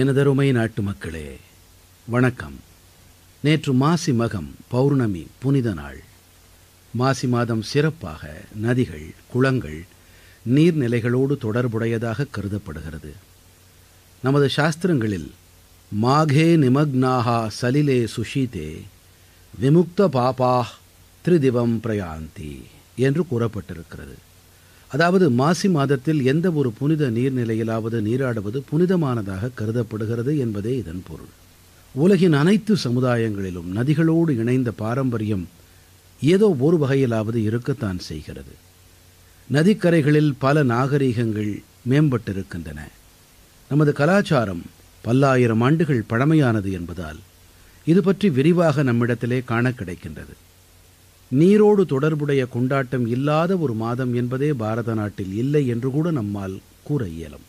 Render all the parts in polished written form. எனதருமை நாட்டு மக்களே வணக்கம். நேற்று மாசி மகம் பௌர்ணமி புனித நாள். மாசி மாதம் சிறப்பாக நதிகள், குளங்கள், நீர்நிலைகளோடு தொடர்புடையதாக கருதப்படுகிறது. நமது சாஸ்திரங்களில் மாகே நிமக்னாஹா சலிலே சுஷீதே விமுக்த பாபா திரிதிவம் பிரயாந்தி என்று கூறப்பட்டிருக்கிறது. அதாவது மாசி மாதத்தில் எந்த ஒரு புனித நீர்நிலையிலாவது நீராடுவது புனிதமானதாக கருதப்படுகிறது என்பதே இதன் பொருள். உலகின் அனைத்து சமுதாயங்களிலும் நதிகளோடு இணைந்த பாரம்பரியம் ஏதோ ஒரு வகையிலாவது இருக்கத்தான் செய்கிறது. நதிக்கரைகளில் பல நாகரிகங்கள் மேம்பட்டிருக்கின்றன. நமது கலாச்சாரம் பல்லாயிரம் ஆண்டுகள் பழமையானது என்பதால் இது பற்றி விரிவாக நம்மிடத்திலே காண கிடைக்கின்றது. நீரோடு தொடர்புடைய கொண்டாட்டம் இல்லாத ஒரு மாதம் என்பதே பாரத நாட்டில் இல்லை என்று கூட நம்மால் கூற இயலும்.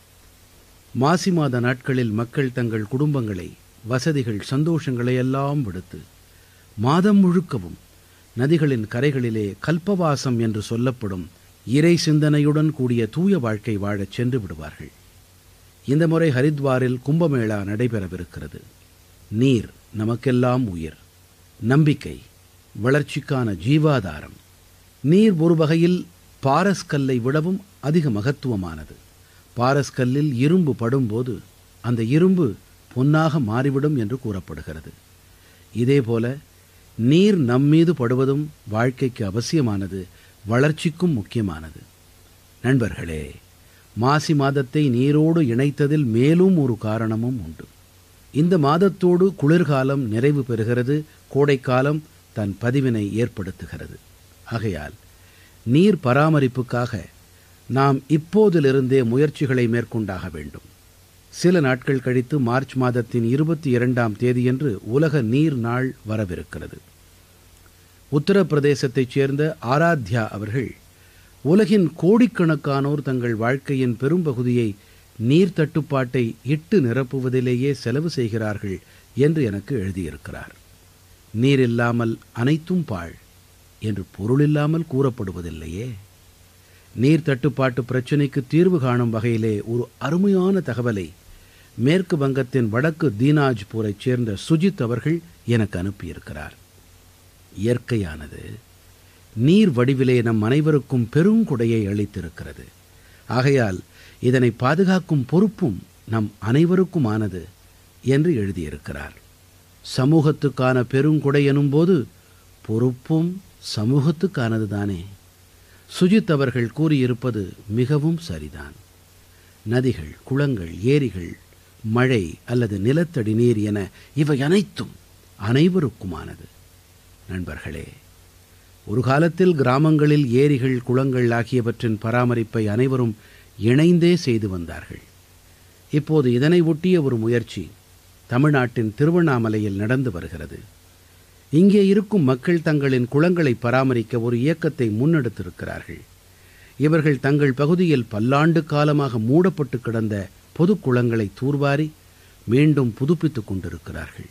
மாசி மாத நாட்களில் மக்கள் தங்கள் குடும்பங்களை, வசதிகள், சந்தோஷங்களை எல்லாம் விடுத்து மாதம் முழுக்கவும் நதிகளின் கரைகளிலே கல்பவாசம் என்று சொல்லப்படும் இறை சிந்தனையுடன் கூடிய தூய வாழ்க்கை வாழச் சென்று விடுவார்கள். இந்த முறை ஹரித்வாரில் கும்பமேளா நடைபெறவிருக்கிறது. நீர் நமக்கெல்லாம் உயிர், நம்பிக்கை, வளர்ச்சிக்கான ஜீவாதாரம். நீர் ஒரு வகையில் பாரஸ்கல்லை விடவும் அதிக மகத்துவமானது. பாரஸ்கல்லில் இரும்பு படும்போது அந்த இரும்பு பொன்னாக மாறிவிடும் என்று கூறப்படுகிறது. இதேபோல நீர் நம்மீது படுவதும் வாழ்க்கைக்கு அவசியமானது, வளர்ச்சிக்கும் முக்கியமானது. நண்பர்களே, மாசி மாதத்தை நீரோடு இணைத்ததில் மேலும் ஒரு காரணமும் உண்டு. இந்த மாதத்தோடு குளிர்காலம் நிறைவு பெறுகிறது, கோடைக்காலம் தன் பதிவினை ஏற்படுத்துகிறது. ஆகையால் நீர் பராமரிப்புக்காக நாம் இப்போதிலிருந்தே முயற்சிகளை மேற்கொண்டாக வேண்டும். சில நாட்கள் கழித்து மார்ச் மாதத்தின் 22ஆம் தேதியன்று உலக நீர் நாள் வரவிருக்கிறது. உத்தரப்பிரதேசத்தைச் சேர்ந்த ஆராத்யா அவர்கள் உலகின் கோடிக்கணக்கானோர் தங்கள் வாழ்க்கையின் பெரும்பகுதியை நீர் தட்டுப்பாட்டை இட்டு நிரப்புவதிலேயே செலவு செய்கிறார்கள் என்று எனக்கு எழுதியிருக்கிறார். நீரில்லாமல் அனைத்தும் பாழ் என்று பொருளில்லாமல் கூறப்படுவதில்லையே. நீர் தட்டுப்பாட்டு பிரச்சினைக்கு தீர்வு காணும் வகையிலே ஒரு அருமையான தகவலை மேற்கு வங்கத்தின் வடக்கு தீனாஜ்பூரைச் சேர்ந்த சுஜித் அவர்கள் எனக்கு அனுப்பியிருக்கிறார். இயற்கையானது நீர் வடிவிலே நம் அனைவருக்கும் பெருங்கொடையை அளித்திருக்கிறது. ஆகையால் இதனை பாதுகாக்கும் பொறுப்பும் நம் அனைவருக்குமானது என்று எழுதியிருக்கிறார். சமூகத்துக்கான பெருங்கொடை எனும்போது பொறுப்பும் சமூகத்துக்கானது தானே. சுஜித் அவர்கள் கூறியிருப்பது மிகவும் சரிதான். நதிகள், குளங்கள், ஏரிகள், மழை அல்லது நிலத்தடி நீர் என இவை அனைத்தும் அனைவருக்குமானது. நண்பர்களே, ஒரு காலத்தில் கிராமங்களில் ஏரிகள், குளங்கள் ஆகியவற்றின் பராமரிப்பை அனைவரும் இணைந்தே செய்து வந்தார்கள். இப்போது இதனை ஒட்டிய ஒரு முயற்சி தமிழ்நாட்டின் திருவண்ணாமலையில் நடந்து வருகிறது. இங்கே இருக்கும் மக்கள் தங்களின் குளங்களை பராமரிக்க ஒரு இயக்கத்தை முன்னெடுத்திருக்கிறார்கள். இவர்கள் தங்கள் பகுதியில் பல்லாண்டு காலமாக மூடப்பட்டு கிடந்த பொது குளங்களை தூர்வாரி மீண்டும் புதுப்பித்துக் கொண்டிருக்கிறார்கள்.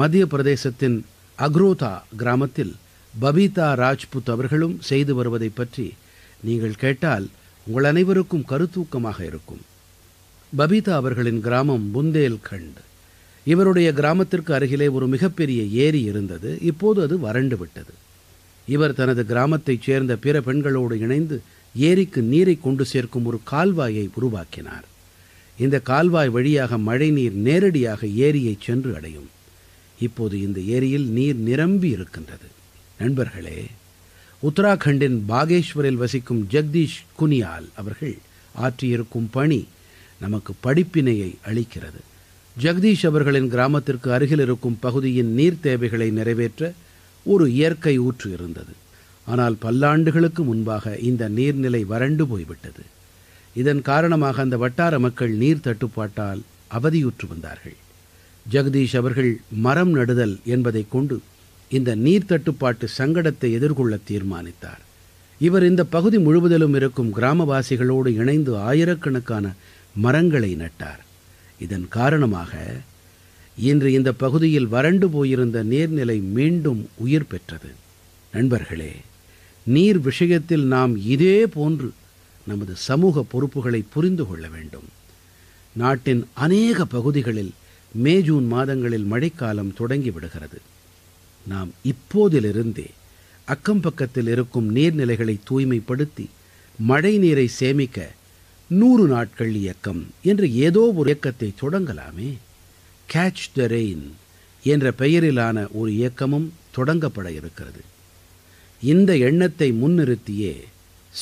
மத்திய பிரதேசத்தின் அக்ரோதா கிராமத்தில் பபீதா ராஜ்புத் அவர்களும் செய்து வருவதை பற்றி நீங்கள் கேட்டால் உங்கள் அனைவருக்கும் கருத்தூக்கமாக இருக்கும். பபீதா அவர்களின் கிராமம் புந்தேல்கண்ட். இவருடைய கிராமத்திற்கு அருகிலே ஒரு மிகப்பெரிய ஏரி இருந்தது. இப்போது அது வறண்டு விட்டது. இவர் தனது கிராமத்தைச் சேர்ந்த பிற பெண்களோடு இணைந்து ஏரிக்கு நீரை கொண்டு சேர்க்கும் ஒரு கால்வாயை உருவாக்கினார். இந்த கால்வாய் வழியாக மழைநீர் நேரடியாக ஏரியை சென்று அடையும். இப்போது இந்த ஏரியில் நீர் நிரம்பி இருக்கின்றது. நண்பர்களே, உத்தராகண்டின் பாகேஸ்வரில் வசிக்கும் ஜெகதீஷ் குனியால் அவர்கள் ஆற்றியிருக்கும் பணி நமக்கு படிப்பினையை அளிக்கிறது. ஜெகதீஷ் அவர்களின் கிராமத்திற்கு அருகில் இருக்கும் பகுதியின் நீர் தேவைகளை நிறைவேற்ற ஒரு இயற்கை ஊற்று இருந்தது. ஆனால் பல்லாண்டுகளுக்கு முன்பாக இந்த நீர்நிலை வறண்டு போய்விட்டது. இதன் காரணமாக அந்த வட்டார மக்கள் நீர் தட்டுப்பாட்டால் அவதியுற்று வந்தார்கள். ஜெகதீஷ் அவர்கள் மரம் நடுதல் என்பதை கொண்டு இந்த நீர் தட்டுப்பாட்டு சங்கடத்தை எதிர்கொள்ள தீர்மானித்தார். இவர் இந்த பகுதி முழுவதிலும் இருக்கும் கிராமவாசிகளோடு இணைந்து ஆயிரக்கணக்கான மரங்களை நட்டார். இதன் காரணமாக இன்று இந்த பகுதியில் வறண்டு போயிருந்த நீர்நிலை மீண்டும் உயிர் பெற்றது. நண்பர்களே, நீர் விஷயத்தில் நாம் இதே போன்று நமது சமூக பொறுப்புகளை புரிந்து கொள்ள வேண்டும். நாட்டின் अनेक பகுதிகளில் மே ஜூன் மாதங்களில் மழைக்காலம் தொடங்கி விடுகிறது. நாம் இப்போதிலிருந்தே அக்கம்பக்கத்தில் இருக்கும் நீர்நிலைகளை தூய்மைப்படுத்தி மழை நீரை சேமிக்க 100 நாட்கள் இயக்கம் என்ற ஏதோ ஒரு இயக்கத்தை தொடங்கலாமே. கேட்ச் த ரெயின் என்ற பெயரிலான ஒரு இயக்கமும் தொடங்கப்பட இருக்கிறது. இந்த எண்ணத்தை முன்னிறுத்தியே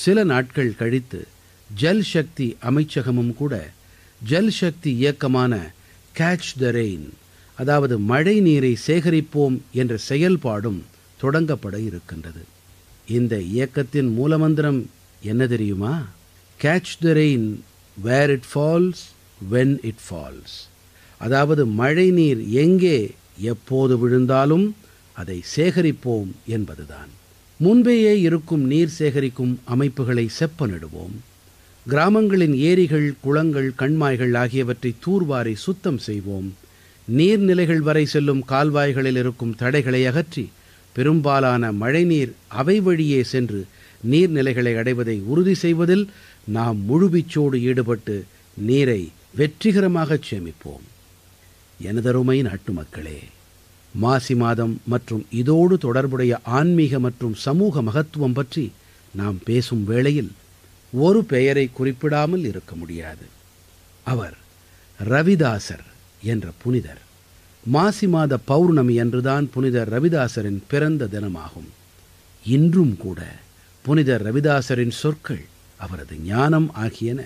சில நாட்கள் கழித்து ஜல்சக்தி அமைச்சகமும் கூட ஜல்சக்தி இயக்கமான கேட்ச் த ரெயின், அதாவது மழை நீரை சேகரிப்போம் என்ற செயல்பாடும் தொடங்கப்பட இருக்கின்றது. இந்த இயக்கத்தின் மூலமந்திரம் என்ன தெரியுமா? Catch the rain where it falls when it falls, அதாவது மழை நீர் எங்கே எப்போது விழுந்தாலும் அதை சேகரிப்போம் என்பதுதான். முன்பேயே இருக்கும் நீர் சேகரிக்கும் அமைப்புகளை செப்பனிடுவோம். கிராமங்களின் ஏரிகள், குளங்கள், கண்மாய்கள் ஆகியவற்றை தூர்வாரி சுத்தம் செய்வோம். நீர்நிலைகள் வரை செல்லும் கால்வாய்களில் இருக்கும் தடைகளை அகற்றி பெரும்பாலான மழைநீர் அவை வழியே சென்று நீர்நிலைகளை அடைவதை உறுதி செய்வதில் நாம் முழுவீச்சோடு ஈடுபட்டு நீரை வெற்றிகரமாக சேமிப்போம். எனதருமை நாட்டுமக்களே, மாசி மாதம் மற்றும் இதோடு தொடர்புடைய ஆன்மீக மற்றும் சமூக மகத்துவம் பற்றி நாம் பேசும் வேளையில் ஒரு பெயரை குறிப்பிடாமல் இருக்க முடியாது. அவர் ரவிதாசர் என்ற புனிதர். மாசி மாத பௌர்ணமி என்றுதான் புனிதர் ரவிதாசரின் பிறந்த தினமாகும். இன்றும் கூட புனிதர் ரவிதாசரின் சொற்கள், அவரது ஞானம் ஆகியன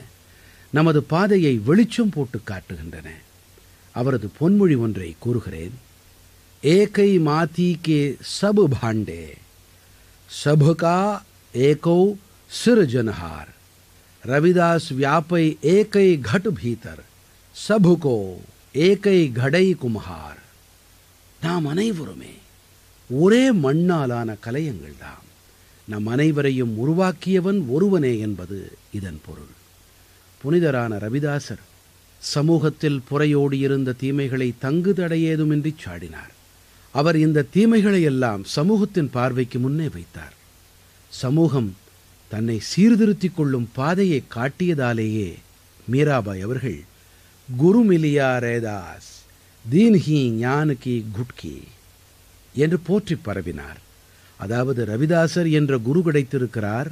நமது பாதையை வெளிச்சம் போட்டு காட்டுகின்றன. அவரது பொன்மொழி ஒன்றை கூறுகிறேன். ஏகை மாதி கே சபு பாண்டே சபுகா ஏகோ सिरजनहार, रविदास व्यापै एकै घट भीतर सबको एकै घडै कुम्हार. நாம் அனைவருமே ஒரே மண்ணாலான கலையங்கள் தாம். நம் அனைவரையும் உருவாக்கியவன் ஒருவனே என்பது இதன் பொருள். புனிதரான ரவிதாசர் சமூகத்தில் புறையோடி இருந்த தீமைகளை தங்கு தடையேதுமின்றி சாடினார். அவர் இந்த தீமைகளை எல்லாம் சமூகத்தின் பார்வைக்கு முன்னே வைத்தார். சமூகம் தன்னை சீர்திருத்திக் கொள்ளும் பாதையை காட்டியதாலேயே மீராபாய் அவர்கள் குரு மிலியா ரேதாஸ் தீன்ஹி ஞானகி குட்கி என்று போற்றி பரவினார். அதாவது ரவிதாசர் என்ற குரு கிடைத்திருக்கிறார்,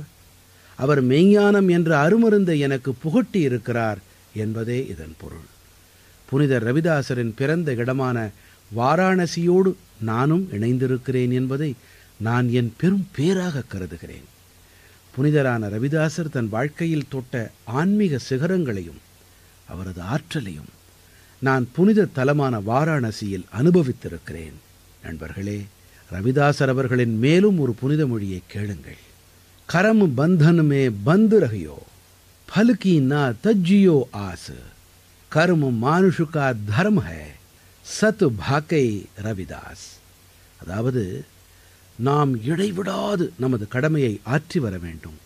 அவர் மெய்ஞானம் என்ற அருமருந்தை எனக்கு புகட்டி இருக்கிறார் என்பதே இதன் பொருள். புனிதர் ரவிதாசரின் பிறந்த இடமான வாராணசியோடு நானும் இணைந்திருக்கிறேன் என்பதை நான் என் பெரும் பேராக கருதுகிறேன். புனிதரான ரவிதாசர் தன் வாழ்க்கையில் தொட்ட ஆன்மீக சிகரங்களையும் அவரது ஆற்றலையும் நான் புனித தலமான வாராணசியில் அனுபவித்திருக்கிறேன். நண்பர்களே, ரவிதாசர் அவர்களின் மேலும் ஒரு புனித மொழியை கேளுங்கள். கரம் பந்தன் மே பந்து ரஹியோ பல்கி நா தஜ்ஜியோ ஆசு கர்ம மானுஷுகா தர்ம ஹை சத் பாக்கை ரவிதாஸ். அதாவது நாம் இடைவிடாது நமது கடமையை ஆற்றி வர வேண்டும்.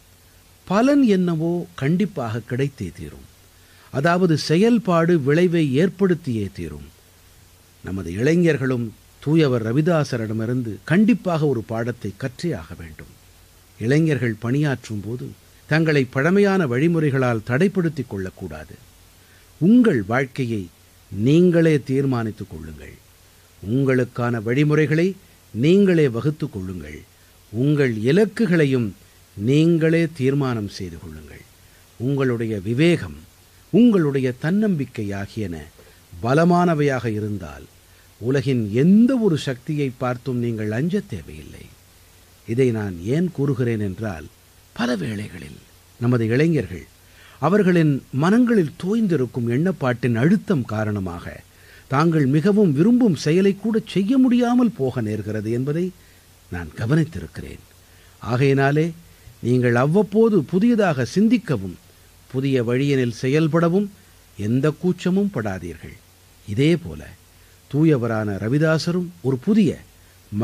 பலன் என்னவோ கண்டிப்பாக கிடைத்தே தீரும். அதாவது செயல்பாடு விளைவை ஏற்படுத்தியே தீரும். நமது இளைஞர்களும் தூயவர் ரவிதாசரிடமிருந்து கண்டிப்பாக ஒரு பாடத்தை கற்றே ஆக வேண்டும். இளைஞர்கள் பணியாற்றும் போது தங்களை பழமையான வழிமுறைகளால் தடைப்படுத்திக் கொள்ளக்கூடாது. உங்கள் வாழ்க்கையை நீங்களே தீர்மானித்துக் கொள்ளுங்கள். உங்களுக்கான வழிமுறைகளை நீங்களே வகுத்து கொள்ளுங்கள். உங்கள் இலக்குகளையும் நீங்களே தீர்மானம் செய்து கொள்ளுங்கள். உங்களுடைய விவேகம், உங்களுடைய தன்னம்பிக்கை ஆகியன பலமானவையாக இருந்தால் உலகின் எந்த ஒரு சக்தியை பார்த்தும் நீங்கள் அஞ்ச தேவையில்லை. இதை நான் ஏன் கூறுகிறேன் என்றால், பல வேளைகளில் நமது இளைஞர்கள் அவர்களின் மனங்களில் தோய்ந்திருக்கும் எண்ணப்பாட்டின் அழுத்தம் காரணமாக தாங்கள் மிகவும் விரும்பும் செயலை கூட செய்ய முடியாமல் போக நேர்கிறது என்பதை நான் கவனித்திருக்கிறேன். ஆகையினாலே நீங்கள் அவ்வப்போது புதியதாக சிந்திக்கவும் புதிய வழியினில் செயல்படவும் எந்த கூச்சமும் படாதீர்கள். இதேபோல தூயவரான ரவிதாசரும் ஒரு புதிய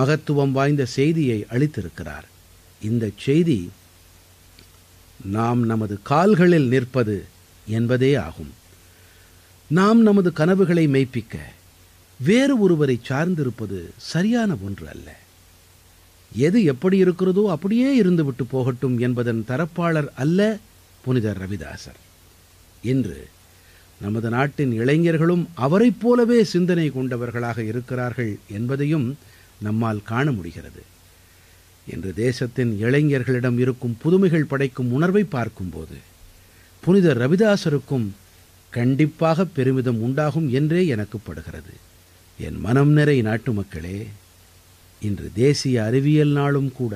மகத்துவம் வாய்ந்த செய்தியை அளித்திருக்கிறார். இந்த செய்தி நாம் நமது கால்களில் நிற்பது என்பதே ஆகும். நாம் நமது கனவுகளை மெய்ப்பிக்க வேறு ஒருவரை சார்ந்திருப்பது சரியான ஒன்று அல்ல. எது எப்படி இருக்கிறதோ அப்படியே இருந்துவிட்டு போகட்டும் என்பதன் தரப்பாளர் அல்ல புனிதர் ரவிதாசர். இன்று நமது நாட்டின் இளைஞர்களும் அவரைப் போலவே சிந்தனை கொண்டவர்களாக இருக்கிறார்கள் என்பதையும் நம்மால் காண முடிகிறது. இன்று தேசத்தின் இளைஞர்களிடம் இருக்கும் புதுமைகள் படைக்கும் உணர்வை பார்க்கும்போது புனித ரவிதாசருக்கும் கண்டிப்பாக பெருமிதம் உண்டாகும் என்றே எனக்கு படுகிறது. என் மனம் நிறை நாட்டுமக்களே, இன்று தேசிய அறிவியல் நாளும் கூட.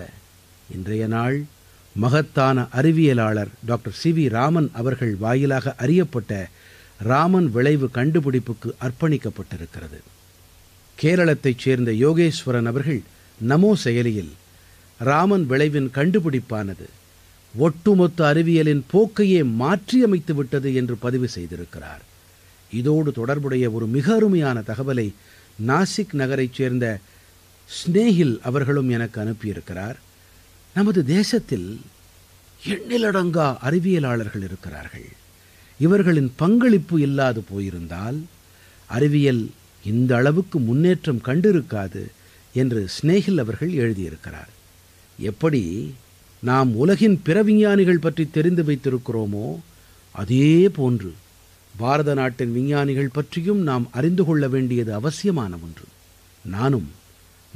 இன்றைய நாள் மகத்தான அறிவியலாளர் டாக்டர் சி.வி. ராமன் அவர்கள் வாயிலாக அறியப்பட்ட ராமன் விளைவு கண்டுபிடிப்புக்கு அர்ப்பணிக்கப்பட்டிருக்கிறது. கேரளத்தைச் சேர்ந்த யோகேஸ்வரன் அவர்கள் நமோ செயலியில் ராமன் விளைவின் கண்டுபிடிப்பானது ஒட்டுமொத்த அறிவியலின் போக்கையே மாற்றியமைத்துவிட்டது என்று பதிவு செய்திருக்கிறார். இதோடு தொடர்புடைய ஒரு மிக அருமையான தகவலை நாசிக் நகரைச் சேர்ந்த ஸ்னேஹில் அவர்களும் எனக்கு அனுப்பியிருக்கிறார். நமது தேசத்தில் எண்ணிலடங்கா அறிவியலாளர்கள் இருக்கிறார்கள். இவர்களின் பங்களிப்பு இல்லாது போயிருந்தால் அறிவியல் இந்த அளவுக்கு முன்னேற்றம் கண்டிருக்காது என்று ஸ்னேஹில் அவர்கள் எழுதியிருக்கிறார். எப்படி நாம் உலகின் பிற விஞ்ஞானிகள் பற்றி தெரிந்து வைத்திருக்கிறோமோ அதே போன்று பாரத நாட்டின் விஞ்ஞானிகள் பற்றியும் நாம் அறிந்து கொள்ள வேண்டியது அவசியமான ஒன்று. நானும்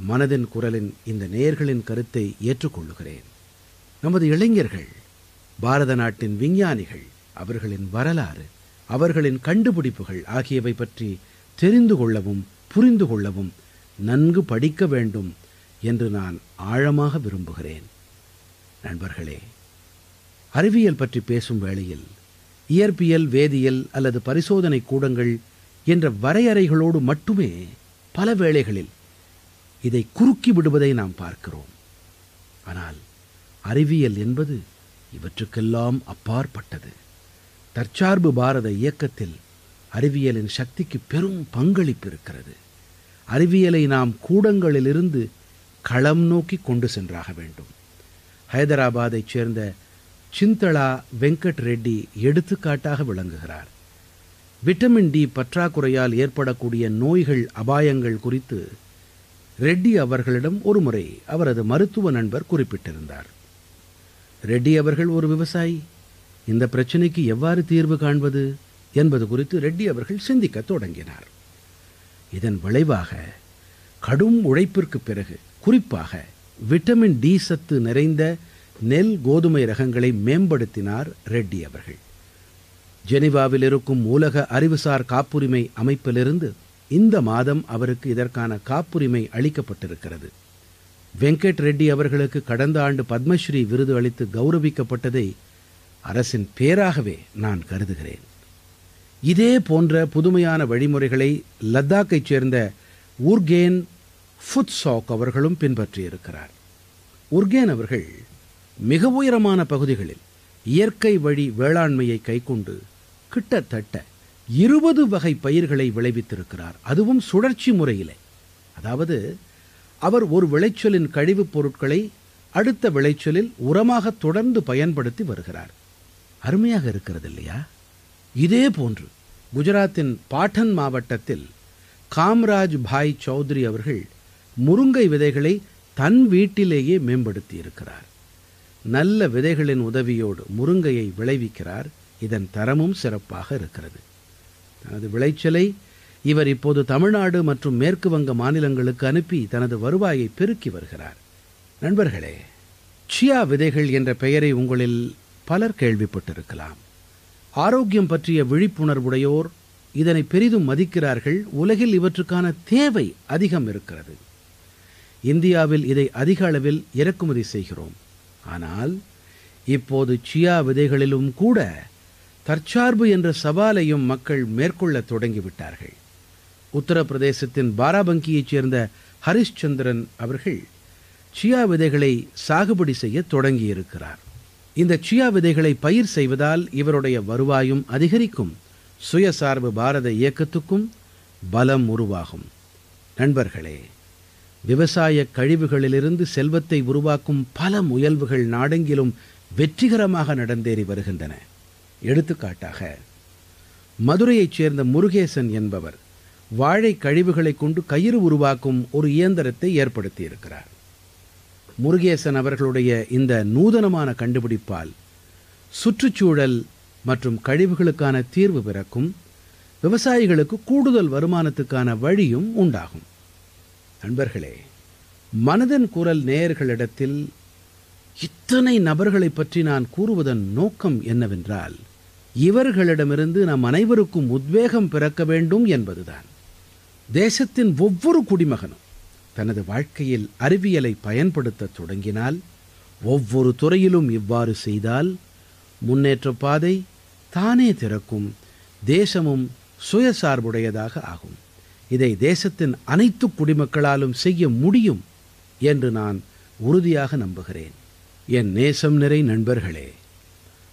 மனதின் குரலின் இந்த நேயர்களின் கருத்தை ஏற்றுக்கொள்கிறேன். நமது இளைஞர்கள் பாரத நாட்டின் விஞ்ஞானிகள், அவர்களின் வரலாறு, அவர்களின் கண்டுபிடிப்புகள் ஆகியவை பற்றி தெரிந்து கொள்ளவும் புரிந்து கொள்ளவும் நன்கு படிக்க வேண்டும் என்று நான் ஆழமாக விரும்புகிறேன். நண்பர்களே, அறிவியல் பற்றி பேசும் வேளையில் இயற்பியல், வேதியியல் அல்லது பரிசோதனை கூடங்கள் என்ற வரையறைகளோடு மட்டுமே பல வேளைகளில் இதை குறுக்கி விடுவதை நாம் பார்க்கிறோம். ஆனால் அறிவியல் என்பது இவற்றுக்கெல்லாம் அப்பாற்பட்டது. தற்சார்பு பாரத இயக்கத்தில் அறிவியலின் சக்திக்கு பெரும் பங்களிப்பு இருக்கிறது. அறிவியலை நாம் கூடங்களிலிருந்து களம் நோக்கி கொண்டு சென்றாக வேண்டும். ஹைதராபாத்தைச் சேர்ந்த சிந்தளா வெங்கட் ரெட்டி எடுத்துக்காட்டாக விளங்குகிறார். விட்டமின் டி பற்றாக்குறையால் ஏற்படக்கூடிய நோய்கள் அபாயங்கள் குறித்து ரெட்டி அவர்களிடம் ஒரு முறை அவரது மருத்துவ நண்பர் குறிப்பிட்டிருந்தார். ரெட்டி அவர்கள் ஒரு விவசாயி. இந்த பிரச்சனைக்கு எவ்வாறு தீர்வு காண்பது என்பது குறித்து ரெட்டி அவர்கள் சிந்திக்க தொடங்கினார். இதன் விளைவாக கடும் உழைப்பிற்கு பிறகு குறிப்பாக விட்டமின் டி சத்து நிறைந்த நெல் கோதுமை ரகங்களை மேம்படுத்தினார் ரெட்டி அவர்கள். ஜெனிவாவில் இருக்கும் உலக அறிவுசார் காப்புரிமை அமைப்பிலிருந்து இந்த மாதம் அவருக்கு இதற்கான காப்புரிமை அளிக்கப்பட்டிருக்கிறது. வெங்கட் ரெட்டி அவர்களுக்கு கடந்த ஆண்டு பத்மஸ்ரீ விருது அளித்து கௌரவிக்கப்பட்டதை அரசின் பேராகவே நான் கருதுகிறேன். இதே போன்ற புதுமையான வழிமுறைகளை லத்தாக்கைச் சேர்ந்த உர்கேன் ஃபுட்சாக் அவர்களும் பின்பற்றியிருக்கிறார். உர்கேன் அவர்கள் மிக உயரமான பகுதிகளில் இயற்கை வழி வேளாண்மையை கைக்கொண்டு கிட்டத்தட்ட 20 வகை பயிர்களை விளைவித்திருக்கிறார். அதுவும் சுழற்சி முறையிலே. அதாவது அவர் ஒரு விளைச்சலின் கழிவுப் பொருட்களை அடுத்த விளைச்சலில் உரமாக தொடர்ந்து பயன்படுத்தி வருகிறார். அருமையாக இருக்கிறது இல்லையா? இதே போன்று குஜராத்தின் பாட்டன் மாவட்டத்தில் காம்ராஜ் பாய் சௌத்ரி அவர்கள் முருங்கை விதைகளை தன் வீட்டிலேயே மேம்படுத்தி இருக்கிறார். நல்ல விதைகளின் உதவியோடு முருங்கையை விளைவிக்கிறார். இதன் தரமும் சிறப்பாக இருக்கிறது. தனது விளைச்சலை இவர் இப்போது தமிழ்நாடு மற்றும் மேற்கு வங்க மாநிலங்களுக்கு அனுப்பி தனது வருவாயை பெருக்கி வருகிறார். நண்பர்களே, சியா விதைகள் என்ற பெயரை உங்களில் பலர் கேள்விப்பட்டிருக்கலாம். ஆரோக்கியம் பற்றிய விழிப்புணர்வுடையோர் இதனை பெரிதும் மதிக்கிறார்கள். உலகில் இவற்றுக்கான தேவை அதிகம் இருக்கிறது. இந்தியாவில் இதை அதிக அளவில் இறக்குமதி செய்கிறோம். ஆனால் இப்போது சியா விதைகளிலும் கூட தற்சார்பு என்ற சவாலையும் மக்கள் மேற்கொள்ள தொடங்கிவிட்டார்கள். உத்தரப்பிரதேசத்தின் பாராபங்கியைச் சேர்ந்த ஹரிஷ்சந்திரன் அவர்கள் சியா விதைகளை சாகுபடி செய்ய தொடங்கியிருக்கிறார். இந்த சியா விதைகளை பயிர் செய்வதால் இவருடைய வருவாயும் அதிகரிக்கும். சுயசார்பு பாரத இயக்கத்துக்கும் பலம் உருவாகும். நண்பர்களே, விவசாய கழிவுகளிலிருந்து செல்வத்தை உருவாக்கும் பல முயல்வுகள் நாடெங்கிலும் வெற்றிகரமாக நடந்தேறி வருகின்றன. எடுத்துக்காட்டாக மதுரையைச் சேர்ந்த முருகேசன் என்பவர் வாழை கழிவுகளை கொண்டு கயிறு உருவாக்கும் ஒரு இயந்திரத்தை ஏற்படுத்தியிருக்கிறார். முருகேசன் அவர்களுடைய இந்த நூதனமான கண்டுபிடிப்பால் சுற்றுச்சூழல் மற்றும் கழிவுகளுக்கான தீர்வு பிறக்கும். விவசாயிகளுக்கு கூடுதல் வருமானத்துக்கான வழியும் உண்டாகும். நண்பர்களே, மனதின் குரல் நேயர்களிடத்தில் இத்தனை நபர்களை பற்றி நான் கூறுவதன் நோக்கம் என்னவென்றால், இவர்களிடமிருந்து நாம் அனைவருக்கும் உத்வேகம் பிறக்க வேண்டும் என்பதுதான். தேசத்தின் ஒவ்வொரு குடிமகனும் தனது வாழ்க்கையில் அறிவியலை பயன்படுத்த தொடங்கினால், ஒவ்வொரு துறையிலும் இவ்வாறு செய்தால் முன்னேற்ற பாதை தானே திறக்கும், தேசமும் சுயசார்புடையதாக ஆகும். இதை தேசத்தின் அனைத்து குடிமக்களாலும் செய்ய முடியும் என்று நான் உறுதியாக நம்புகிறேன். என் நேசம் நிறை நண்பர்களே,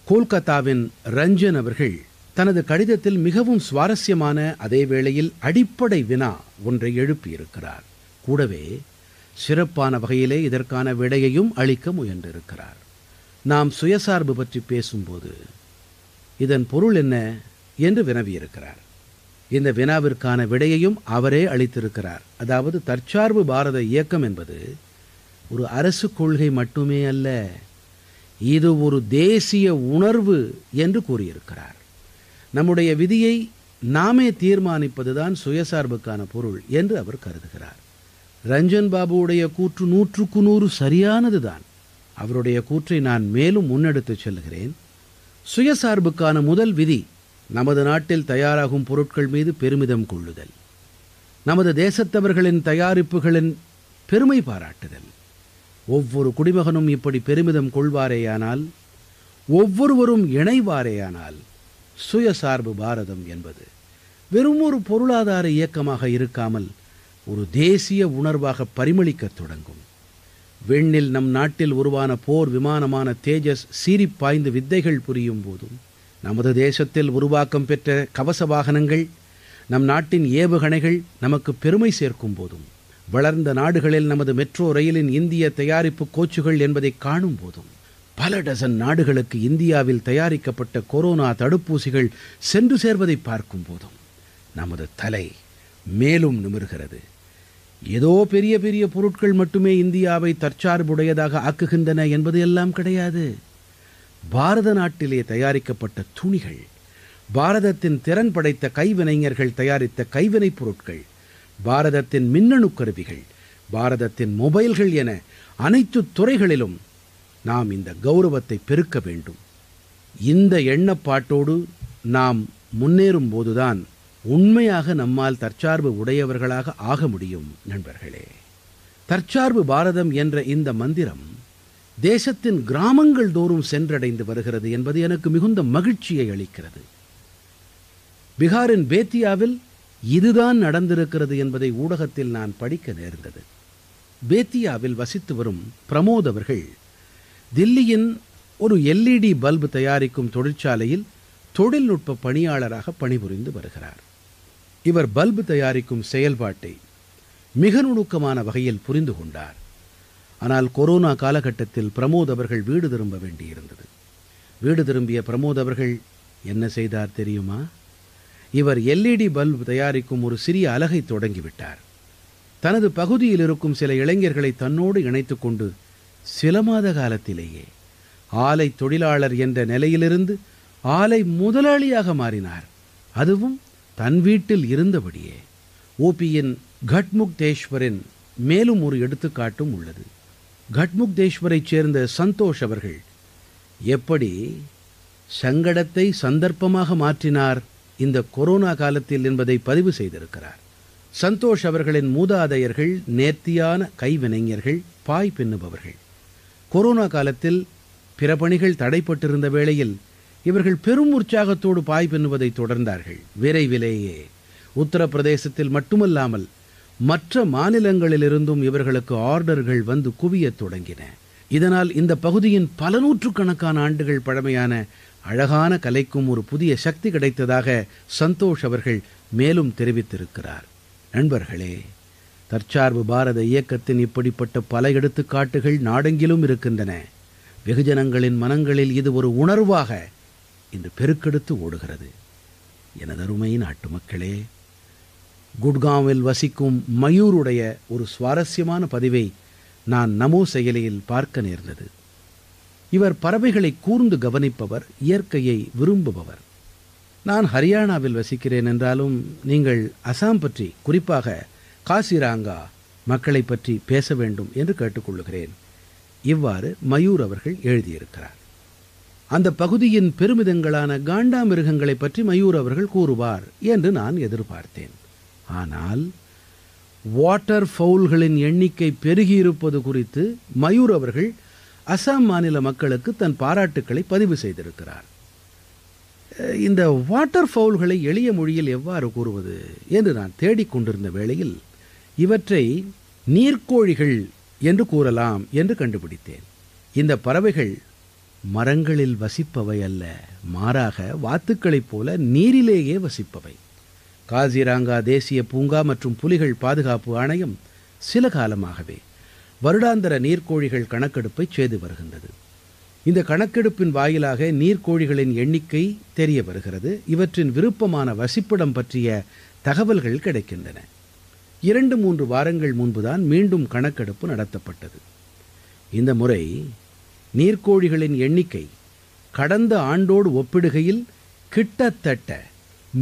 கோல்கத்தாவின் ரஞ்சன் அவர்கள் தனது கடிதத்தில் மிகவும் சுவாரஸ்யமான அதே வேளையில் அடிப்படை வினா ஒன்றை எழுப்பியிருக்கிறார். கூடவே சிறப்பான வகையிலே இதற்கான விடையையும் அளிக்க முயன்றிருக்கிறார். நாம் சுயசார்பு பற்றி பேசும்போது இதன் பொருள் என்ன என்று வினவியிருக்கிறார். இந்த வினாவிற்கான விடையையும் அவரே அளித்திருக்கிறார். அதாவது, தற்சார்பு பாரத இயக்கம் என்பது ஒரு அரசு கொள்கை மட்டுமே அல்ல, இது ஒரு தேசிய உணர்வு என்று கூறியிருக்கிறார். நம்முடைய விதியை நாமே தீர்மானிப்பதுதான் சுயசார்புக்கான பொருள் என்று அவர் கருதுகிறார். ரஞ்சன் பாபுவுடைய கூற்று 100க்கு 100 சரியானதுதான். அவருடைய கூற்றை நான் மேலும் முன்னெடுத்து செல்கிறேன். சுயசார்புக்கான முதல் விதி நமது நாட்டில் தயாராகும் பொருட்கள் மீது பெருமிதம் கொள்ளுதல், நமது தேசத்தவர்களின் தயாரிப்புகளின் பெருமை பாராட்டுதல். ஒவ்வொரு குடிமகனும் இப்படி பெருமிதம் கொள்வாரேயானால், ஒவ்வொருவரும் இணைவாரேயானால், சுயசார்பு பாரதம் என்பது வெறும் ஒரு பொருளாதார இயக்கமாக இருக்காமல் ஒரு தேசிய உணர்வாக பரிமளிக்கத் தொடங்கும். விண்ணில் நம் நாட்டில் உருவான போர் விமானமான தேஜஸ் சீறிப்பாய்ந்து வித்தைகள் புரியும் போதும், நமது தேசத்தில் உருவாக்கம் பெற்ற கவச வாகனங்கள், நம் நாட்டின் ஏவுகணைகள் நமக்கு பெருமை சேர்க்கும் போதும், வளர்ந்த நாடுகளில் நமது மெட்ரோ ரயிலின் இந்திய தயாரிப்பு கோச்சுகள் என்பதை காணும் போதும், பல டசன் நாடுகளுக்கு இந்தியாவில் தயாரிக்கப்பட்ட கொரோனா தடுப்பூசிகள் சென்று சேர்வதை பார்க்கும் போதும் நமது தலை மேலும் நிமிர்கிறது. ஏதோ பெரிய பெரிய பொருட்கள் மட்டுமே இந்தியாவை தற்சார்புடையதாக ஆக்குகின்றன என்பது எல்லாம் கிடையாது. பாரத நாட்டிலே தயாரிக்கப்பட்ட துணிகள், பாரதத்தின் திறன் படைத்த கைவினைஞர்கள் தயாரித்த கைவினைப் பொருட்கள், பாரதத்தின் மின்னணு கருவிகள், பாரதத்தின் மொபைல்கள் என அனைத்து துறைகளிலும் நாம் இந்த கௌரவத்தை பெருக்க வேண்டும். இந்த எண்ணப்பாட்டோடு நாம் முன்னேறும் போதுதான் உண்மையாக நம்மால் தற்சார்பு உடையவர்களாக ஆக முடியும். நண்பர்களே, தற்சார்பு பாரதம் என்ற இந்த மந்திரம் தேசத்தின் கிராமங்கள் தோறும் சென்றடைந்து வருகிறது என்பது எனக்கு மிகுந்த மகிழ்ச்சியை அளிக்கிறது. பீகாரின் பேத்தியாவில் இதுதான் நடந்திருக்கிறது என்பதை ஊடகத்தில் நான் படிக்க நேர்ந்தது. பேத்தியாவில் வசித்து வரும் பிரமோத் அவர்கள் தில்லியின் ஒரு எல்இடி பல்பு தயாரிக்கும் தொழிற்சாலையில் தொழில்நுட்ப பணியாளராக பணிபுரிந்து வருகிறார். இவர் பல்பு தயாரிக்கும் செயல்பாட்டை மிக நுணுக்கமான வகையில் புரிந்து கொண்டார். ஆனால் கொரோனா காலகட்டத்தில் பிரமோத் அவர்கள் வீடு திரும்ப வேண்டியிருந்தது. வீடு திரும்பிய பிரமோத் அவர்கள் என்ன செய்தார் தெரியுமா? இவர் எல்இடி பல்பு தயாரிக்கும் ஒரு சிறிய அலகை தொடங்கிவிட்டார். தனது பகுதியில் இருக்கும் சில இளைஞர்களை தன்னோடு இணைத்து கொண்டு சில மாத காலத்திலேயே ஆலை தொழிலாளர் என்ற நிலையிலிருந்து ஆலை முதலாளியாக மாறினார். அதுவும் தன் வீட்டில் இருந்தபடியே. ஓபியின் கட்முக்தேஸ்வரின் மேலும் ஒரு எடுத்துக்காட்டும் உள்ளது. கட்முக்தேஸ்வரைச் சேர்ந்த சந்தோஷ் அவர்கள் எப்படி சங்கடத்தை சந்தர்ப்பமாக மாற்றினார் இந்த கொரோனா காலத்தில் என்பதை பதிவு செய்திருக்கிறார். சந்தோஷ் அவர்களின் மூதாதையர்கள் நேர்த்தியான கைவினைஞர்கள், பாய் பின்னுபவர்கள். கொரோனா காலத்தில் பிற பணிகள் தடைப்பட்டிருந்த வேளையில் இவர்கள் பெரும் உற்சாகத்தோடு பாய் பின்னுவதை தொடர்ந்தார்கள். விரைவிலேயே உத்தரப்பிரதேசத்தில் மட்டுமல்லாமல் மற்ற மாநிலங்களிலிருந்தும் இவர்களுக்கு ஆர்டர்கள் வந்து குவியத் தொடங்கின. இதனால் இந்த பகுதியின் பல நூற்றுக்கணக்கான ஆண்டுகள் பழமையான அழகான கலைக்கும் ஒரு புதிய சக்தி கிடைத்ததாக சந்தோஷ் அவர்கள் மேலும் தெரிவித்திருக்கிறார். நண்பர்களே, தற்சார்பு பாரத இயக்கத்தின் இப்படிப்பட்ட பல எடுத்துக்காட்டுகள் நாடெங்கிலும் இருக்கின்றன. வெகுஜனங்களின் மனங்களில் இது ஒரு உணர்வாக இன்று பெருக்கெடுத்து ஓடுகிறது. எனதருமை நாட்டுமக்களே, குட்காவில் வசிக்கும் மயூருடைய ஒரு சுவாரஸ்யமான பதிவை நான் நமோ செயலியில் பார்க்க நேர்ந்தது. இவர் பறவைகளை கூர்ந்து கவனிப்பவர், இயற்கையை விரும்புபவர். நான் ஹரியானாவில் வசிக்கிறேன் என்றாலும் நீங்கள் அசாம் பற்றி, குறிப்பாக காசிராங்கா மக்களை பற்றி பேச வேண்டும் என்று கேட்டுக்கொள்கிறேன். இவ்வாறு மயூர் அவர்கள் எழுதியிருக்கிறார். அந்த பகுதியின் பெருமிதங்களான காண்டாமிருகங்களை பற்றி மயூர் அவர்கள் கூறுவார் என்று நான் எதிர்பார்த்தேன். ஆனால் வாட்டர் ஃபவுல்களின் எண்ணிக்கை பெருகியிருப்பது குறித்து மயூர் அவர்கள் அசாம் மாநில மக்களுக்கு தன் பாராட்டுக்களை பதிவு செய்திருக்கிறார். இந்த வாட்டர் ஃபவுல்களை எளிய மொழியில் எவ்வாறு கூறுவது என்று நான் தேடிக்கொண்டிருந்த வேளையில் இவற்றை நீர்க்கோழிகள் என்று கூறலாம் என்று கண்டுபிடித்தேன். இந்த பறவைகள் மரங்களில் வசிப்பவை அல்ல, மாறாக வாத்துக்களைப் போல நீரிலேயே வசிப்பவை. காசிராங்கா தேசிய பூங்கா மற்றும் புலிகள் பாதுகாப்பு ஆணையம் சில காலமாகவே வருடாந்தர நீர்க்கோழிகள் கணக்கெடுப்பை செய்து வருகின்றது. இந்த கணக்கெடுப்பின் வாயிலாக நீர்க்கோழிகளின் எண்ணிக்கை தெரிய வருகிறது. இவற்றின் விருப்பமான வசிப்பிடம் பற்றிய தகவல்கள் கிடைக்கின்றன. 2-3 வாரங்கள் முன்புதான் மீண்டும் கணக்கெடுப்பு நடத்தப்பட்டது. இந்த முறை நீர்க்கோழிகளின் எண்ணிக்கை கடந்த ஆண்டோடு ஒப்பிடுகையில் கிட்டத்தட்ட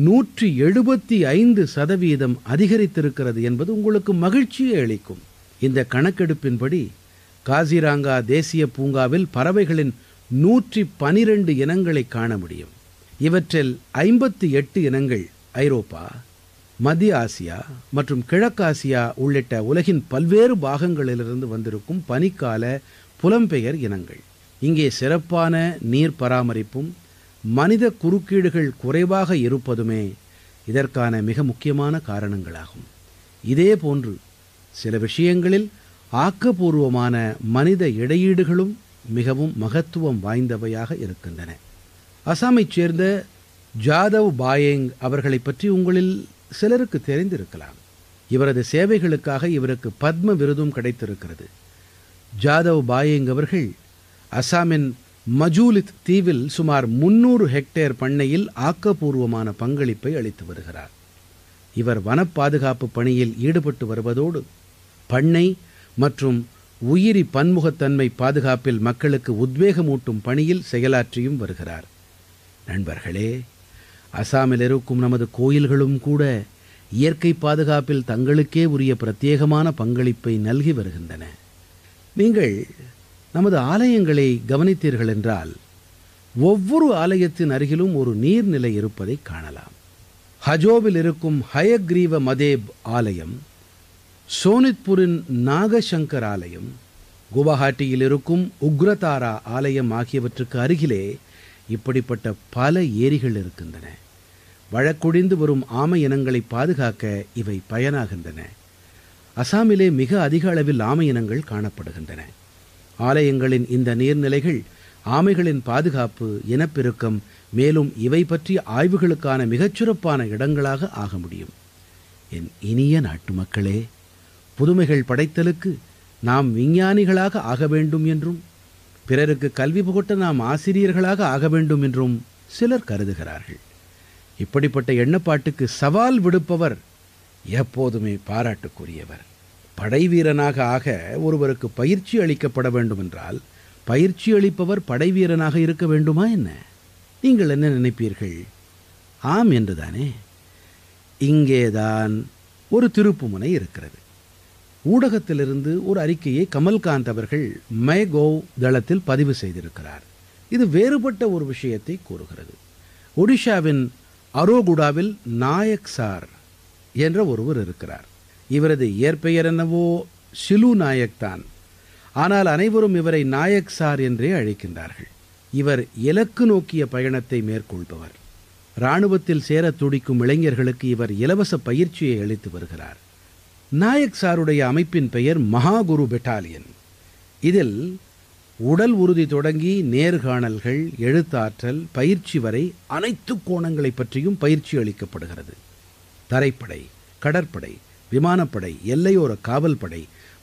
175% அதிகரித்திருக்கிறது என்பது உங்களுக்கு மகிழ்ச்சியை அளிக்கும். இந்த கணக்கெடுப்பின்படி காசிராங்கா தேசிய பூங்காவில் பறவைகளின் 112 இனங்களை காண முடியும். இவற்றில் 58 இனங்கள் ஐரோப்பா, மத்திய ஆசியா மற்றும் கிழக்காசியா உள்ளிட்ட உலகின் பல்வேறு பாகங்களிலிருந்து வந்திருக்கும் பனிக்கால புலம்பெயர் இனங்கள். இங்கே சிறப்பான நீர் பராமரிப்பும் மனித குறுக்கீடுகள் குறைவாக இருப்பதுமே இதற்கான மிக முக்கியமான காரணங்களாகும். இதே போன்று சில விஷயங்களில் ஆக்கப்பூர்வமான மனித இடையீடுகளும் மிகவும் மகத்துவம் வாய்ந்தவையாக இருக்கின்றன. அசாமைச் சேர்ந்த ஜாதவ் பாயேங் அவர்களை பற்றி உங்களில் சிலருக்கு தெரிந்திருக்கலாம். இவரது சேவைகளுக்காக இவருக்கு பத்ம விருதும் கிடைத்திருக்கிறது. ஜாதவ் பாயேங் அவர்கள் அசாமின் மஜூலித் தீவில் சுமார் 300 ஹெக்டேர் பண்ணையில் ஆக்கப்பூர்வமான பங்களிப்பை அளித்து வருகிறார். இவர் வனப்பாதுகாப்பு பணியில் ஈடுபட்டு வருவதோடு பண்ணை மற்றும் உயிரி பன்முகத்தன்மை பாதுகாப்பில் மக்களுக்கு உத்வேகமூட்டும் பணியில் செயலாற்றியும் வருகிறார். நண்பர்களே, அசாமில் இருக்கும் நமது கோயில்களும் கூட இயற்கை பாதுகாப்பில் தங்களுக்கே உரிய பிரத்யேகமான பங்களிப்பை நல்கி வருகின்றன. நீங்கள் நமது ஆலயங்களை கவனித்தீர்கள் என்றால் ஒவ்வொரு ஆலயத்தின் அருகிலும் ஒரு நீர்நிலை இருப்பதை காணலாம். ஹஜோவில் இருக்கும் ஹயக்ரீவ மதேப் ஆலயம், சோனித்பூரின் நாகசங்கர் ஆலயம், குவஹாட்டியில் இருக்கும் உக்ரதாரா ஆலயம் ஆகியவற்றுக்கு அருகிலே இப்படிப்பட்ட பல ஏரிகள் இருக்கின்றன. வழக்கொழிந்து வரும் ஆமை இனங்களை பாதுகாக்க இவை பயனாகின்றன. அசாமிலே மிக அதிக அளவில் ஆமை இனங்கள் காணப்படுகின்றன. ஆலயங்களின் இந்த நீர்நிலைகள் ஆமைகளின் பாதுகாப்பு, இனப்பெருக்கம், மேலும் இவை பற்றிய ஆய்வுகளுக்கான மிகச்சிறப்பான இடங்களாக ஆக முடியும். என் இனிய நாட்டு மக்களே, புதுமைகள் படைத்தலுக்கு நாம் விஞ்ஞானிகளாக ஆக வேண்டும் என்றும் பிறருக்கு கல்வி புகட்ட நாம் ஆசிரியர்களாக ஆக வேண்டும் என்றும் சிலர் கருதுகிறார்கள். இப்படிப்பட்ட எண்ணப்பாட்டுக்கு சவால் விடுப்பவர் எப்போதுமே பாராட்டுக்குரியவர். படைவீரனாக ஆக ஒருவருக்கு பயிற்சி அளிக்கப்பட வேண்டுமென்றால் பயிற்சி அளிப்பவர் படைவீரனாக இருக்க வேண்டுமா என்ன? நீங்கள் என்ன நினைப்பீர்கள்? ஆம் என்றுதானே. இங்கேதான் ஒரு திருப்புமுனை இருக்கிறது. ஊடகத்திலிருந்து ஒரு அறிக்கையை கமல்காந்த் அவர்கள் மைகோவ் தளத்தில் பதிவு செய்திருக்கிறார். இது வேறுபட்ட ஒரு விஷயத்தை கூறுகிறது. ஒடிஷாவின் அரோகுடாவில் நாயக் சார் என்ற ஒருவர் இருக்கிறார். இவரது இயற்பெயர் என்னவோ சிலு நாயக் தான், ஆனால் அனைவரும் இவரை நாயக் சார் என்றே அழைக்கின்றார்கள். இவர் இலக்கு நோக்கிய பயணத்தை மேற்கொள்பவர். இராணுவத்தில் சேர துடிக்கும் இளைஞர்களுக்கு இவர் இலவச பயிற்சியை அளித்து வருகிறார். நாயக் சாருடைய அமைப்பின் பெயர் மகாகுரு பெட்டாலியன். இதில் உடல் உறுதி தொடங்கி நேர்காணல்கள், எழுத்தாற்றல் பயிற்சி வரை அனைத்து கோணங்களை பற்றியும் பயிற்சி அளிக்கப்படுகிறது. தரைப்படை, கடற்படை, விமானப்படை, எல்லையோர காவல்படை,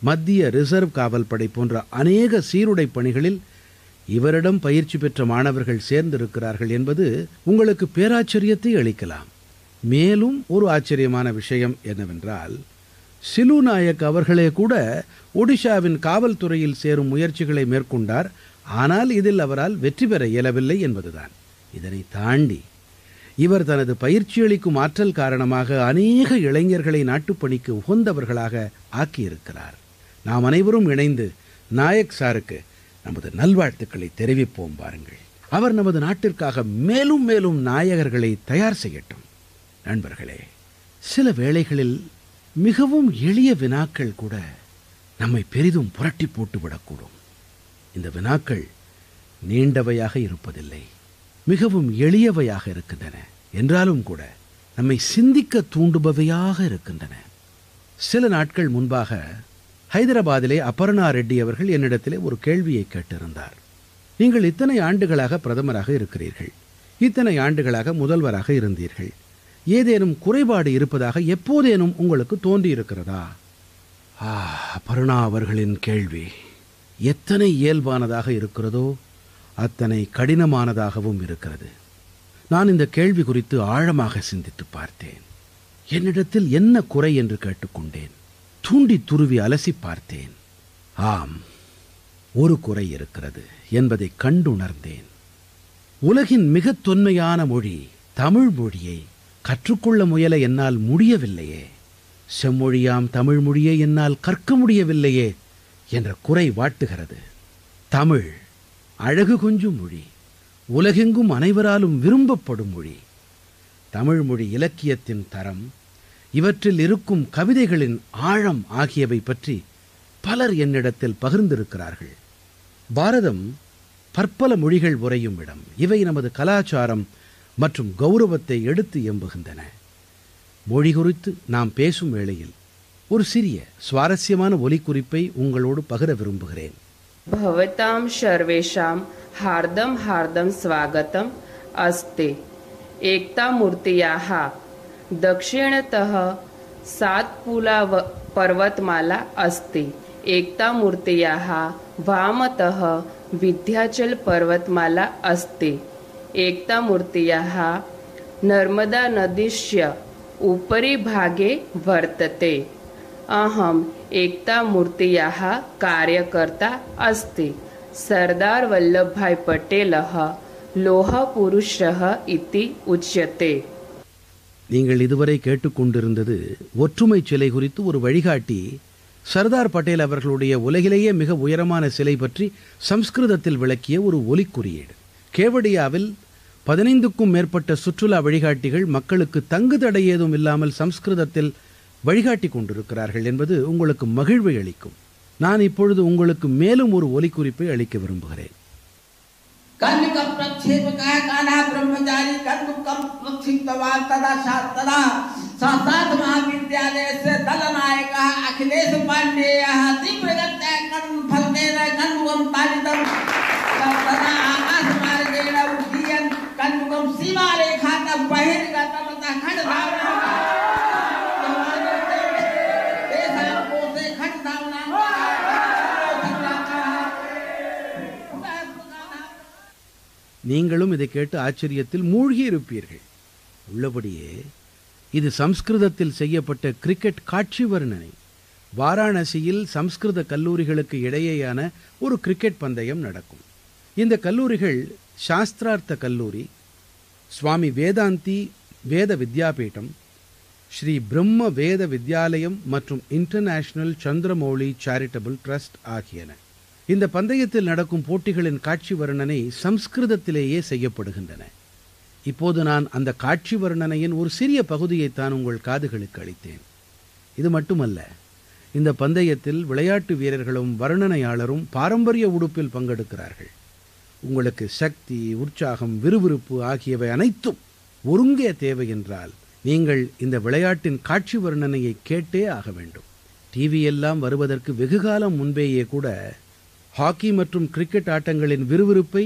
மத்திய ரிசர்வ் காவல்படை போன்ற அநேக சீருடை பணிகளில் இவரிடம் பயிற்சி பெற்ற மாணவர்கள் சேர்ந்திருக்கிறார்கள் என்பது உங்களுக்கு பேராச்சரியத்தை அளிக்கலாம். மேலும் ஒரு ஆச்சரியமான விஷயம் என்னவென்றால், சிலு நாயக் அவர்களே கூட ஒடிஷாவின் காவல்துறையில் சேரும் முயற்சிகளை மேற்கொண்டார். ஆனால் இதில் அவரால் வெற்றி பெற இயலவில்லை என்பதுதான். இதனை தாண்டி இவர் தனது பயிற்சியளிக்கும் ஆற்றல் காரணமாக अनेक இளைஞர்களை நாட்டுப்பணிக்கு உகந்தவர்களாக ஆக்கி இருக்கிறார். நாம் அனைவரும் இணைந்து நாயக் சாருக்கு நமது நல்வாழ்த்துக்களை தெரிவிப்போம் பாருங்கள். அவர் நமது நாட்டிற்காக மேலும் மேலும் நாயகர்களை தயார் செய்யட்டும். நண்பர்களே, சில வேளைகளில் மிகவும் எளிய வினாக்கள் கூட நம்மை பெரிதும் புரட்டி போட்டு விடக்கூடும். இந்த வினாக்கள் நீண்டவையாக இருப்பதில்லை, மிகவும் எளியவையாக இருக்கின்றன. என்றாலும் கூட நம்மை சிந்திக்க தூண்டுபவையாக இருக்கின்றன. சில நாட்கள் முன்பாக ஹைதராபாத்திலே அப்பர்ணா ரெட்டி அவர்கள் என்னிடத்திலே ஒரு கேள்வியை கேட்டிருந்தார். நீங்கள் இத்தனை ஆண்டுகளாக பிரதமராக இருக்கிறீர்கள், இத்தனை ஆண்டுகளாக முதல்வராக இருந்தீர்கள், ஏதேனும் குறைபாடு இருப்பதாக எப்போதேனும் உங்களுக்கு தோன்றியிருக்கிறதா? அப்பர்ணா அவர்களின் கேள்வி எத்தனை இயல்பானதாக இருக்கிறதோ அத்தனை கடினமானதாகவும் இருக்கிறது. நான் இந்த கேள்வி குறித்து ஆழமாக சிந்தித்து பார்த்தேன். என்னிடத்தில் என்ன குறை என்று கேட்டுக்கொண்டேன். தூண்டி துருவி அலசி பார்த்தேன். ஆம், ஒரு குறை இருக்கிறது என்பதை கண்டுணர்ந்தேன். உலகின் மிக தொன்மையான மொழி தமிழ் மொழியை கற்றுக்கொள்ள முயல என்னால் முடியவில்லையே, செம்மொழியாம் தமிழ் மொழியை என்னால் கற்க முடியவில்லையே என்ற குறை வாட்டுகிறது. தமிழ் அழகு கொஞ்சும் மொழி, உலகெங்கும் அனைவராலும் விரும்பப்படும் மொழி. தமிழ் மொழி இலக்கியத்தின் தரம், இவற்றில் இருக்கும் கவிதைகளின் ஆழம் ஆகியவை பற்றி பலர் என்னிடத்தில் பகிர்ந்திருக்கிறார்கள். பாரதம் பற்பல மொழிகள் உறையும் இடம். இவை நமது கலாச்சாரம் மற்றும் கௌரவத்தை எடுத்து எம்புகின்றன. மொழி குறித்து நாம் பேசும் வேளையில் ஒரு சிறிய சுவாரஸ்யமான ஒலிக்குறிப்பை உங்களோடு பகிர விரும்புகிறேன். பவதாம் சர்வேஷாம் ஹார்தம் ஹார்தம் ஸ்வாகதம் அஸ்தே ஏக்தா மூர்த்தியாக தக்ஷிணதஹ சாத்புலா பர்வத்மாலா அஸ்தி ஏக்தா மூர்த்தியாக வாமதஹ வித்யாச்சல் பர்வத்மாலா அஸ்தி ஏக்தா மூர்த்தியாக நர்மதா நதிஷ்ய उपरी भागे वर्तते अहम एकता मूर्तियाः कार्यकर्ता अस्ति सरदार वल्लभ भाई पटेलः लोहा पुरुषः इति उच्यते. நீங்கள் இதுவரை கேட்டுக்கொண்டிருந்தது ஒற்றுமை சிலை குறித்து ஒரு வழிகாட்டி சர்தார் பட்டேல் அவர்களுடைய உலகிலேயே மிக உயரமான சிலை பற்றி சம்ஸ்கிருதத்தில் விளக்கிய ஒரு ஒலிக்குறியீடு. கேவடியாவில் 15க்கும் மேற்பட்ட சுற்றுலா வழிகாட்டிகள் மக்களுக்கு தங்கு தடை ஏதும் இல்லாமல் சம்ஸ்கிருதத்தில் வழிகாட்டி கொண்டிருக்கிறார்கள் என்பது உங்களுக்கு மகிழ்வை அளிக்கும். நான் இப்பொழுது உங்களுக்கு மேலும் ஒரு ஒலிக்குறிப்பை அளிக்க விரும்புகிறேன். நீங்களும் இதை கேட்டு ஆச்சரியத்தில் மூழ்கி இருப்பீர்கள். உள்ளபடியே இது சம்ஸ்கிருதத்தில் செய்யப்பட்ட கிரிக்கெட் காட்சி வர்ணனை. வாராணசியில் சம்ஸ்கிருத கல்லூரிகளுக்கு இடையேயான ஒரு கிரிக்கெட் பந்தயம் நடக்கும். இந்த கல்லூரிகள் சாஸ்திரார்த்த கல்லூரி, சுவாமி வேதாந்தி வேத வித்யாபீட்டம், ஸ்ரீ பிரம்ம வேத வித்யாலயம் மற்றும் இன்டர்நேஷனல் சந்திரமௌலி சேரிட்டபிள் ட்ரஸ்ட் ஆகியன. இந்த பந்தயத்தில் நடக்கும் போட்டிகளின் காட்சி வர்ணனை சம்ஸ்கிருதத்திலேயே செய்யப்படுகின்றன. இப்போது நான் அந்த காட்சி வர்ணனையின் ஒரு சிறிய பகுதியைத்தான் உங்கள் காதுகளுக்கு அளித்தேன். இது மட்டுமல்ல, இந்த பந்தயத்தில் விளையாட்டு வீரர்களும் வர்ணனையாளரும் பாரம்பரிய உடுப்பில் பங்கெடுக்கிறார்கள். உங்களுக்கு சக்தி, உற்சாகம், விறுவிறுப்பு ஆகியவை அனைத்தும் ஒருங்கே தேவை என்றால் நீங்கள் இந்த விளையாட்டின் காட்சி வர்ணனையை கேட்டே ஆக வேண்டும். டிவியெல்லாம் வருவதற்கு வெகுகாலம் முன்பேயே கூட ஹாக்கி மற்றும் கிரிக்கெட் ஆட்டங்களின் விறுவிறுப்பை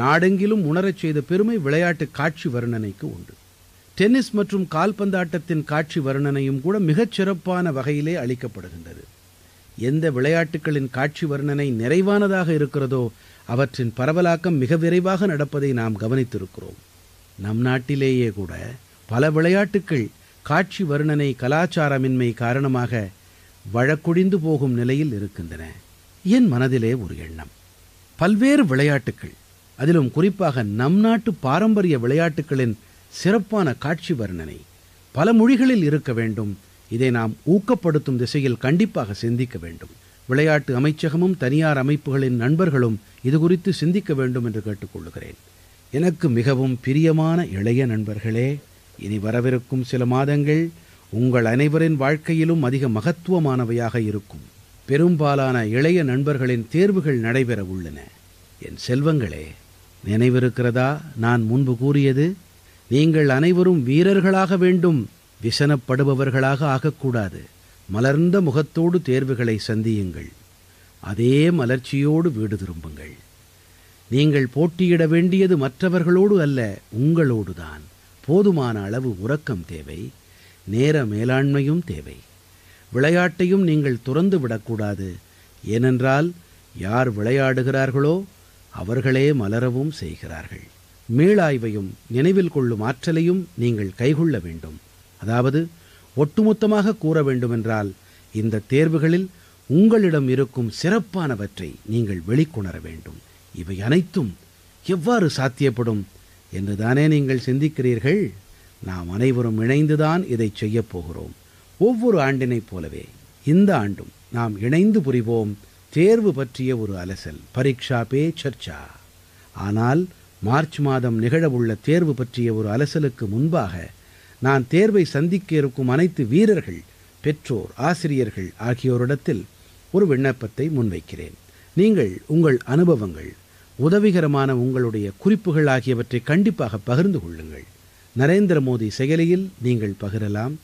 நாடெங்கிலும் உணரச் செய்த பெருமை விளையாட்டு காட்சி வர்ணனைக்கு உண்டு. டென்னிஸ் மற்றும் கால்பந்தாட்டத்தின் காட்சி வர்ணனையும் கூட மிகச் சிறப்பான வகையிலே அளிக்கப்படுகின்றது. எந்த விளையாட்டுகளின் காட்சி வர்ணனை நிறைவானதாக இருக்கிறதோ அவற்றின் பரவலாக்கம் மிக விரைவாக நடப்பதை நாம் கவனித்திருக்கிறோம். நம் நாட்டிலேயே கூட பல விளையாட்டுக்கள் காட்சி வர்ணனை கலாச்சாரமின்மை காரணமாக வழக்கொழிந்து போகும் நிலையில் இருக்கின்றன. என் மனதிலே ஒரு எண்ணம், பல்வேறு விளையாட்டுக்கள், அதிலும் குறிப்பாக நம் நாட்டு பாரம்பரிய விளையாட்டுக்களின் சிறப்பான காட்சி வர்ணனை பல மொழிகளில் இருக்க வேண்டும். இதை நாம் ஊக்கப்படுத்தும் திசையில் கண்டிப்பாக சிந்திக்க வேண்டும். விளையாட்டு அமைச்சகமும் தனியார் அமைப்புகளின் நண்பர்களும் இது குறித்து சிந்திக்க வேண்டும் என்று கேட்டுக்கொள்கிறேன். எனக்கு மிகவும் பிரியமான இளைய நண்பர்களே, இனி வரவிருக்கும் சில மாதங்கள் உங்கள் அனைவரின் வாழ்க்கையிலும் அதிக மகத்துவமானவையாக இருக்கும். பெரும்பாலான இளைய நண்பர்களின் தேர்வுகள் நடைபெற உள்ளன. என் செல்வங்களே, நினைவிருக்கிறதா நான் முன்பு கூறியது? நீங்கள் அனைவரும் வீரர்களாக வேண்டும், விசனப்படுபவர்களாக ஆகக்கூடாது. மலர்ந்த முகத்தோடு தேர்வுகளை சந்தியுங்கள், அதே மலர்ச்சியோடு வீடு திரும்புங்கள். நீங்கள் போட்டியிட வேண்டியது மற்றவர்களோடு அல்ல, உங்களோடு தான். போதுமான அளவு உறக்கம் தேவை, நேர மேலாண்மையும் தேவை. விளையாட்டையும் நீங்கள் துறந்து விடக்கூடாது. ஏனென்றால் யார் விளையாடுகிறார்களோ அவர்களே மலரவும் செய்கிறார்கள். மீளாய்வையும் நினைவில் கொள்ளும் ஆற்றலையும் நீங்கள் கைகொள்ள வேண்டும். அதாவது ஒட்டுமொத்தமாக கூற வேண்டுமென்றால், இந்த தேர்வுகளில் உங்களிடம் இருக்கும் சிறப்பானவற்றை நீங்கள் வெளிக்கொணர வேண்டும். இவை அனைத்தும் எவ்வாறு சாத்தியப்படும் என்று தானே நீங்கள் சிந்திக்கிறீர்கள். நாம் அனைவரும் இணைந்துதான் இதை செய்யப் போகிறோம். ஒவ்வொரு ஆண்டினைப் போலவே இந்த ஆண்டும் நாம் இணைந்து புரிவோம். தேர்வு பற்றிய ஒரு அலசல், பரீட்சா பே சர்ச்சா. ஆனால் மார்ச் மாதம் நிகழவுள்ள தேர்வு பற்றிய ஒரு அலசலுக்கு முன்பாக நான் தேர்வை சந்திக்க இருக்கும் அனைத்து வீரர்கள், பெற்றோர், ஆசிரியர்கள் ஆகியோரிடத்தில் ஒரு விண்ணப்பத்தை முன்வைக்கிறேன். நீங்கள் உங்கள் அனுபவங்கள், உதவிகரமான உங்களுடைய குறிப்புகள் ஆகியவற்றை கண்டிப்பாக பகிர்ந்து கொள்ளுங்கள். நரேந்திர மோடி செயலியில் நீங்கள் பகிரலாம்.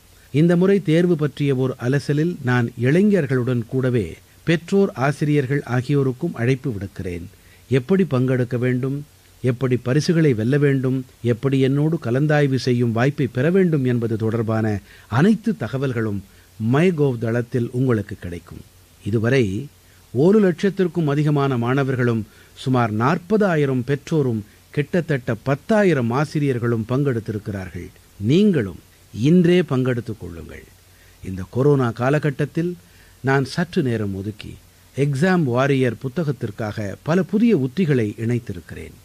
இந்த முறை தேர்வு பற்றிய ஓர் அலசலில் நான் இளைஞர்களுடன் கூடவே பெற்றோர், ஆசிரியர்கள் ஆகியோருக்கும் அழைப்பு விடுக்கிறேன். எப்படி பங்கெடுக்க வேண்டும், எப்படி பரிசுகளை வெல்ல வேண்டும், எப்படி என்னோடு கலந்தாய்வு செய்யும் வாய்ப்பை பெற வேண்டும் என்பது தொடர்பான அனைத்து தகவல்களும் மைகோவ் தளத்தில் உங்களுக்கு கிடைக்கும். இதுவரை 1,00,000க்கும் அதிகமான மாணவர்களும் சுமார் 40,000 பெற்றோரும் கிட்டத்தட்ட 10,000 ஆசிரியர்களும் பங்கெடுத்திருக்கிறார்கள். நீங்களும் இன்றே பங்கெடுத்துக் கொள்ளுங்கள். இந்த கொரோனா காலகட்டத்தில் நான் சற்று நேரம் ஒதுக்கி எக்ஸாம் வாரியர் புத்தகத்திற்காக பல புதிய உத்திகளை இணைத்திருக்கிறேன்.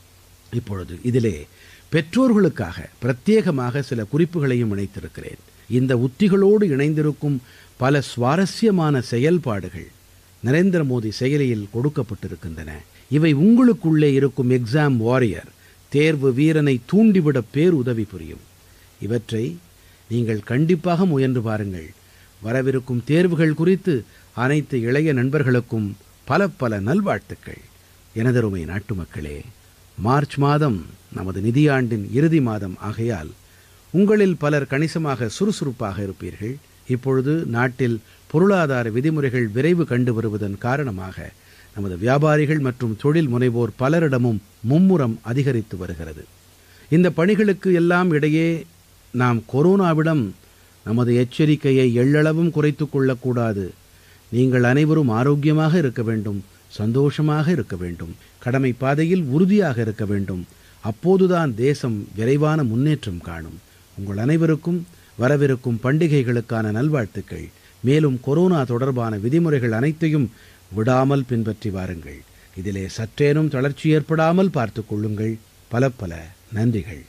இப்பொழுது இதிலே பெற்றோர்களுக்காக பிரத்யேகமாக சில குறிப்புகளையும் இணைத்திருக்கிறேன். இந்த உத்திகளோடு இணைந்திருக்கும் பல சுவாரஸ்யமான செயல்பாடுகள் நரேந்திர மோடி செயலியில் கொடுக்கப்பட்டிருக்கின்றன. இவை உங்களுக்குள்ளே இருக்கும் எக்ஸாம் வாரியர், தேர்வு வீரனை தூண்டிவிட பேருதவி புரியும். இவற்றை நீங்கள் கண்டிப்பாக முயன்று பாருங்கள். வரவிருக்கும் தேர்வுகள் குறித்து அனைத்து இளைய நண்பர்களுக்கும் பல பல நல்வாழ்த்துக்கள். எனதருமை நாட்டுமக்களே, மார்ச் மாதம் நமது நிதியாண்டின் இறுதி மாதம் ஆகையால் உங்களில் பலர் கணிசமாக சுறுசுறுப்பாக இருப்பீர்கள். இப்பொழுது நாட்டில் பொருளாதார விதிமுறைகள் விரைவு கண்டு வருவதன் காரணமாக நமது வியாபாரிகள் மற்றும் தொழில் முனைவோர் பலரிடமும் மும்முரம் அதிகரித்து வருகிறது. இந்த பணிகளுக்கு எல்லாம் இடையே நாம் கொரோனாவிடம் நமது எச்சரிக்கையை எள்ளளவும் குறைத்து கொள்ளக்கூடாது. நீங்கள் அனைவரும் ஆரோக்கியமாக இருக்க வேண்டும், சந்தோஷமாக இருக்க வேண்டும், கடமை பாதையில் உறுதியாக இருக்க வேண்டும். அப்போதுதான் தேசம் விரைவான முன்னேற்றம் காணும். உங்கள் அனைவருக்கும் வரவிருக்கும் பண்டிகைகளுக்கான நல்வாழ்த்துக்கள். மேலும் கொரோனா தொடர்பான விதிமுறைகள் அனைத்தையும் விடாமல் பின்பற்றி வாருங்கள். இதிலே சற்றேனும் தளர்ச்சி ஏற்படாமல் பார்த்து கொள்ளுங்கள். பல பல நன்றிகள்.